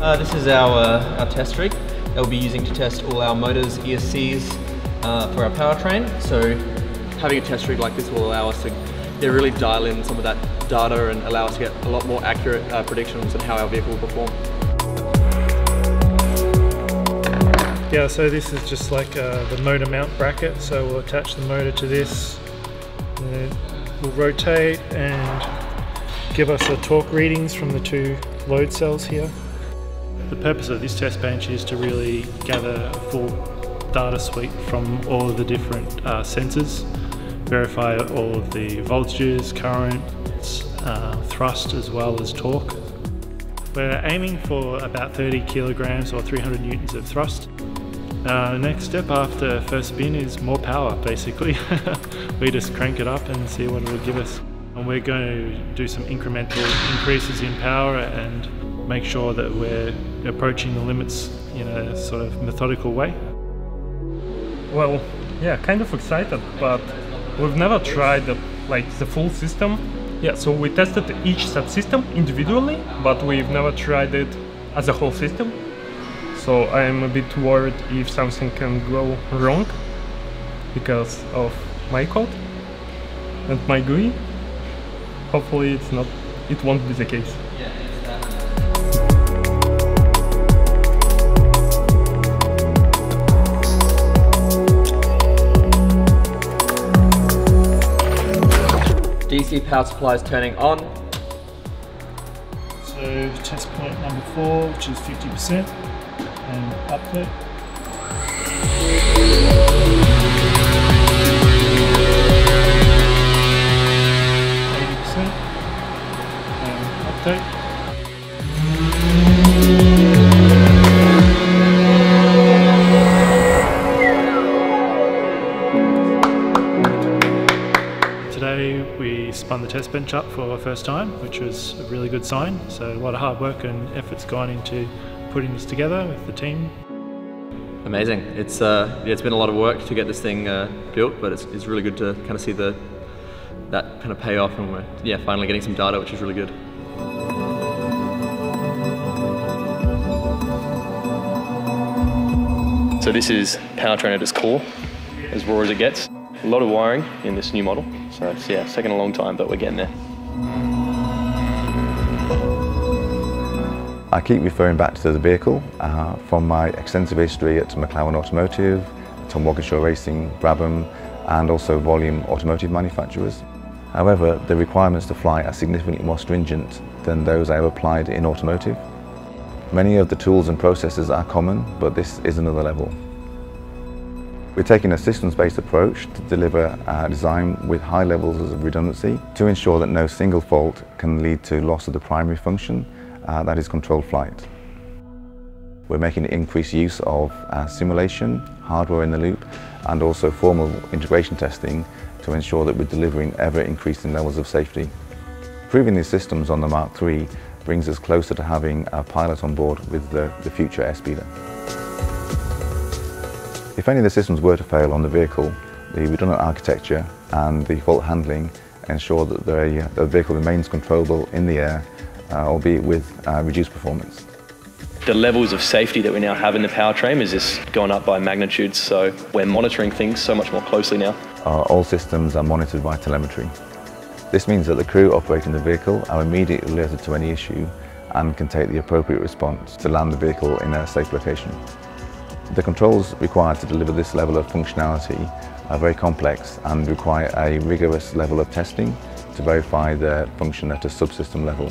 This is our test rig that we'll be using to test all our motors, ESCs for our powertrain. So having a test rig like this will allow us to really dial in some of that data and allow us to get a lot more accurate predictions on how our vehicle will perform. Yeah, so this is just like the motor mount bracket. So we'll attach the motor to this, and then we'll rotate and give us the torque readings from the two load cells here. The purpose of this test bench is to really gather a full data suite from all of the different sensors, verify all of the voltages, currents, thrust, as well as torque. We're aiming for about 30 kilograms or 300 newtons of thrust. The next step after first spin is more power, basically. We just crank it up and see what it will give us. And we're going to do some incremental increases in power and make sure that we're approaching the limits in a sort of methodical way. Well, yeah, kind of excited, but we've never tried the full system. Yeah, so we tested each subsystem individually, but we've never tried it as a whole system. So I'm a bit worried if something can go wrong because of my code and my GUI. Hopefully it's not, it won't be the case. DC power supply is turning on. So test point number 4, which is 50%, and uplit. And update. Today we spun the test bench up for the first time, which was a really good sign. So a lot of hard work and effort's gone into putting this together with the team. Amazing. It's been a lot of work to get this thing built, but it's really good to kind of see that kind of pay off, and we're finally getting some data, which is really good. So this is powertrain at its core, as raw as it gets. A lot of wiring in this new model, so it's, yeah, it's taken a long time, but we're getting there. I keep referring back to the vehicle from my extensive history at McLaren Automotive, Tom Walkinshaw Racing, Brabham, and also volume automotive manufacturers. However, the requirements to fly are significantly more stringent than those I have applied in automotive. Many of the tools and processes are common, but this is another level. We're taking a systems-based approach to deliver design with high levels of redundancy to ensure that no single fault can lead to loss of the primary function, that is controlled flight. We're making increased use of simulation, hardware in the loop, and also formal integration testing to ensure that we're delivering ever-increasing levels of safety. Proving these systems on the Mark III brings us closer to having a pilot on board with the future airspeeder. If any of the systems were to fail on the vehicle, the redundant architecture and the fault handling ensure that the vehicle remains controllable in the air, albeit with reduced performance. The levels of safety that we now have in the powertrain has just gone up by magnitudes, so we're monitoring things so much more closely now. All systems are monitored by telemetry. This means that the crew operating the vehicle are immediately alerted to any issue and can take the appropriate response to land the vehicle in a safe location. The controls required to deliver this level of functionality are very complex and require a rigorous level of testing to verify their function at a subsystem level.